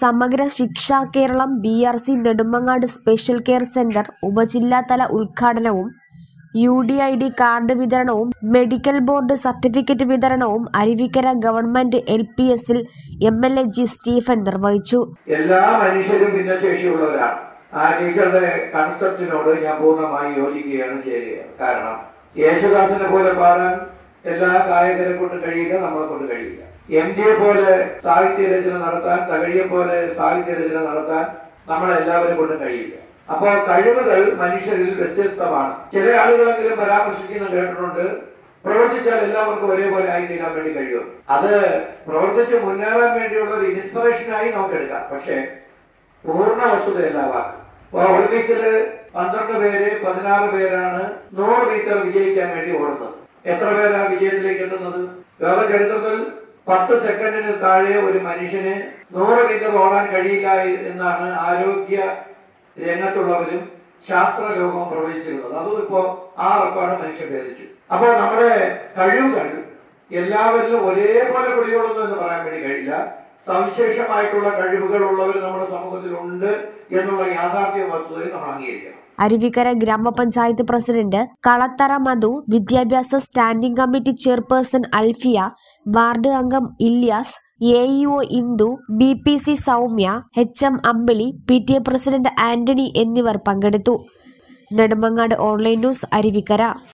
സമഗ്ര Shiksha Keralam BRC Nedumangad special care centre ഉപജില്ലാതല ഉദ്ഘാടനവും UDID കാർഡ് വിതരണവും മെഡിക്കൽ ബോർഡ് സർട്ടിഫിക്കറ്റ് വിതരണവും Aruvikkara government LPS MLA G Stephen നിർവഹിച്ചു. എല്ലാ മനുഷ്യരും ഭിന്നശേഷിയുള്ളവരാണ്. ആ രീതിയുടെ കൺസെപ്റ്റിനോട് ഞാൻ പൂർണ്ണമായി യോജിക്കുകയാണ് ചെയ്യുന്നത്. കാരണം യേശുദാസിനെ പോലെ പാടാൻ എല്ലാ ഗായകരെ കൊണ്ട് കഴിയില്ല, നമ്മളെ കൊണ്ട് കഴിയില്ല. MJ പോലെ സാഹിത്യരചന നടത്താൻ, തകഴിയെ പോലെ സാഹിത്യരചന നടത്താൻ നമ്മളെല്ലാവരും കൊണ്ട് കഴിയില്ല. അപ്പോൾ കഴിവുകൾ മനുഷ്യരിൽ വ്യത്യസ്തമാണ്. ചില ആളുകളെങ്കിലും പരാമർശിക്കുന്ന കേട്ടിട്ടുണ്ട്, പ്രവർത്തിച്ചാൽ എല്ലാവർക്കും ഒരേപോലെ ആയി തീരാൻ വേണ്ടി കഴിയും. അത് പ്രവർത്തിച്ച് മുന്നേറാൻ വേണ്ടിയുള്ള ഒരു ഇൻസ്പിറേഷനായി നമുക്ക് എടുക്കാം. പക്ഷേ പൂർണ്ണ വസ്തുതയല്ലാവാക്കും. ഒളിമ്പിക്സില് 12 പേര് 16 പേരാണ് 100 മീറ്റർ വിജയിക്കാൻ വേണ്ടി ഓടുന്നത്. എത്ര പേരാണ് വിജയത്തിലേക്ക് എത്തുന്നത്? ലോക ചരിത്രത്തിൽ 10 സെക്കൻഡിന് താഴെ ഒരു മനുഷ്യന് 100 മീറ്റർ ഓടാൻ കഴിയില്ല എന്നാണ് ആരോഗ്യ രംഗത്തുള്ളവരും ശാസ്ത്ര ലോകവും പ്രവചിച്ചിരുന്നത്. അതും ഇപ്പോ ആ റെക്കോർഡ് മനുഷ്യൻ ഭേദിച്ചു. അപ്പോൾ നമ്മുടെ കഴിവുകൾ എല്ലാവരിലും ഒരേപോലെ കുടികൊള്ളുന്നു എന്ന് പറയാൻ വേണ്ടി കഴിയില്ല. സവിശേഷമായിട്ടുള്ള കഴിവുകൾ ഉള്ളവർ നമ്മുടെ സമൂഹത്തിലുണ്ട് എന്നുള്ള യാഥാർത്ഥ്യ വസ്തുതയെ നമ്മൾ അംഗീകരിക്കണം. അരുവിക്കര ഗ്രാമപഞ്ചായത്ത് പ്രസിഡന്റ് കളത്തറ മധു, വിദ്യാഭ്യാസ standing committee chairperson Alfiya, ward അംഗം Ilyas, AEO Indu, BPC Soumya, HM Ambili, PTA president Antony എന്നിവർ പങ്കെടുത്തു. Nedumangad online news, Aruvikkara.